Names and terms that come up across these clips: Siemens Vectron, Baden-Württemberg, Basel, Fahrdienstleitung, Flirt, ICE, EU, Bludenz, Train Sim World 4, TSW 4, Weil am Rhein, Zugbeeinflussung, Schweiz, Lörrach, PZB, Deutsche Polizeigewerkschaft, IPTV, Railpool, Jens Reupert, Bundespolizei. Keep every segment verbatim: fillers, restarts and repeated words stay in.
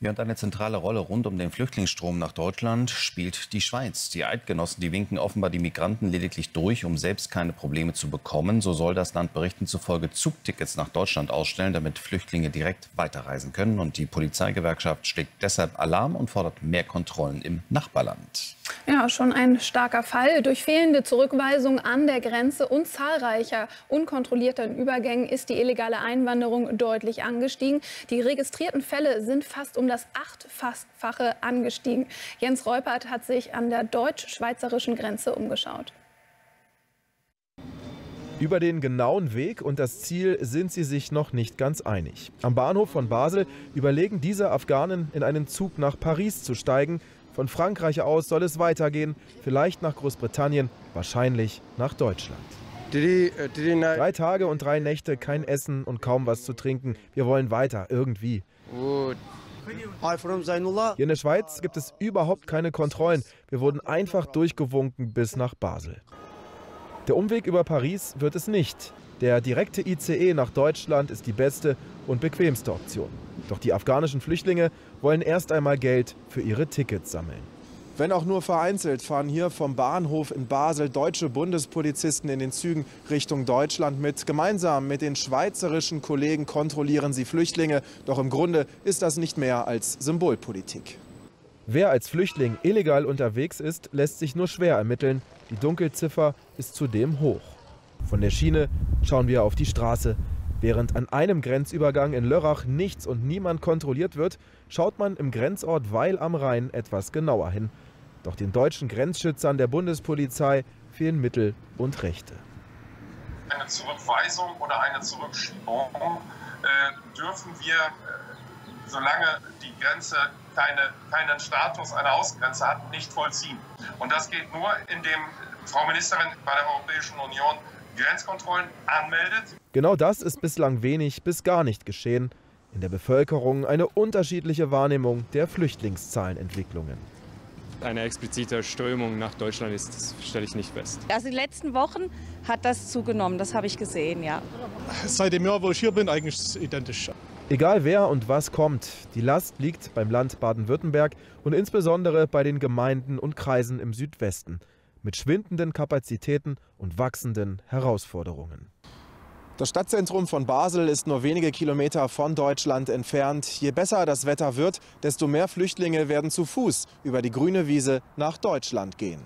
Ja, und eine zentrale Rolle rund um den Flüchtlingsstrom nach Deutschland spielt die Schweiz. Die Eidgenossen, die winken offenbar die Migranten lediglich durch, um selbst keine Probleme zu bekommen. So soll das Land Berichten zufolge Zugtickets nach Deutschland ausstellen, damit Flüchtlinge direkt weiterreisen können. Und die Polizeigewerkschaft schlägt deshalb Alarm und fordert mehr Kontrollen im Nachbarland. Ja, schon ein starker Fall. Durch fehlende Zurückweisung an der Grenze und zahlreicher unkontrollierter Übergängen ist die illegale Einwanderung deutlich angestiegen. Die registrierten Fälle sind fast um das Achtfache angestiegen. Jens Reupert hat sich an der deutsch-schweizerischen Grenze umgeschaut. Über den genauen Weg und das Ziel sind sie sich noch nicht ganz einig. Am Bahnhof von Basel überlegen diese Afghanen, in einen Zug nach Paris zu steigen. Von Frankreich aus soll es weitergehen, vielleicht nach Großbritannien, wahrscheinlich nach Deutschland. Drei Tage und drei Nächte, kein Essen und kaum was zu trinken. Wir wollen weiter, irgendwie. Hier in der Schweiz gibt es überhaupt keine Kontrollen. Wir wurden einfach durchgewunken bis nach Basel. Der Umweg über Paris wird es nicht. Der direkte I C E nach Deutschland ist die beste und bequemste Option. Doch die afghanischen Flüchtlinge wollen erst einmal Geld für ihre Tickets sammeln. Wenn auch nur vereinzelt, fahren hier vom Bahnhof in Basel deutsche Bundespolizisten in den Zügen Richtung Deutschland mit. Gemeinsam mit den schweizerischen Kollegen kontrollieren sie Flüchtlinge. Doch im Grunde ist das nicht mehr als Symbolpolitik. Wer als Flüchtling illegal unterwegs ist, lässt sich nur schwer ermitteln. Die Dunkelziffer ist zudem hoch. Von der Schiene schauen wir auf die Straße. Während an einem Grenzübergang in Lörrach nichts und niemand kontrolliert wird, schaut man im Grenzort Weil am Rhein etwas genauer hin. Doch den deutschen Grenzschützern der Bundespolizei fehlen Mittel und Rechte. Eine Zurückweisung oder eine Zurückschiebung äh, dürfen wir, äh, solange die Grenze keine, keinen Status einer Außengrenze hat, nicht vollziehen. Und das geht nur, indem Frau Ministerin bei der Europäischen Union Grenzkontrollen anmeldet. Genau das ist bislang wenig bis gar nicht geschehen. In der Bevölkerung eine unterschiedliche Wahrnehmung der Flüchtlingszahlenentwicklungen. Eine explizite Strömung nach Deutschland ist, das stelle ich nicht fest. Also die letzten Wochen hat das zugenommen, das habe ich gesehen, ja. Seit dem Jahr, wo ich hier bin, eigentlich ist es identisch. Egal wer und was kommt, die Last liegt beim Land Baden-Württemberg und insbesondere bei den Gemeinden und Kreisen im Südwesten. Mit schwindenden Kapazitäten und wachsenden Herausforderungen. Das Stadtzentrum von Basel ist nur wenige Kilometer von Deutschland entfernt. Je besser das Wetter wird, desto mehr Flüchtlinge werden zu Fuß über die grüne Wiese nach Deutschland gehen.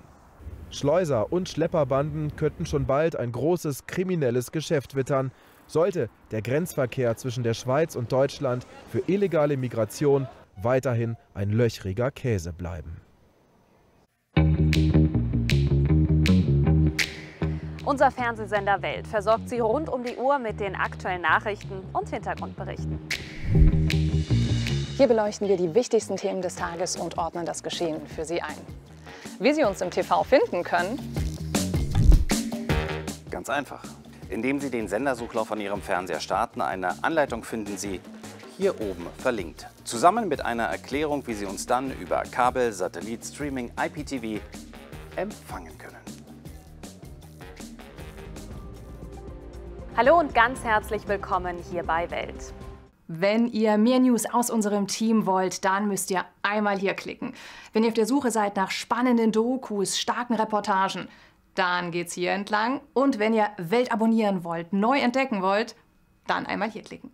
Schleuser und Schlepperbanden könnten schon bald ein großes kriminelles Geschäft wittern, sollte der Grenzverkehr zwischen der Schweiz und Deutschland für illegale Migration weiterhin ein löchriger Käse bleiben. Unser Fernsehsender W E L T versorgt Sie rund um die Uhr mit den aktuellen Nachrichten und Hintergrundberichten. Hier beleuchten wir die wichtigsten Themen des Tages und ordnen das Geschehen für Sie ein. Wie Sie uns im T V finden können? Ganz einfach. Indem Sie den Sendersuchlauf an Ihrem Fernseher starten, eine Anleitung finden Sie hier oben verlinkt. Zusammen mit einer Erklärung, wie Sie uns dann über Kabel, Satellit, Streaming, I P T V empfangen können. Hallo und ganz herzlich willkommen hier bei W E L T. Wenn ihr mehr News aus unserem Team wollt, dann müsst ihr einmal hier klicken. Wenn ihr auf der Suche seid nach spannenden Dokus, starken Reportagen, dann geht's hier entlang. Und wenn ihr W E L T abonnieren wollt, neu entdecken wollt, dann einmal hier klicken.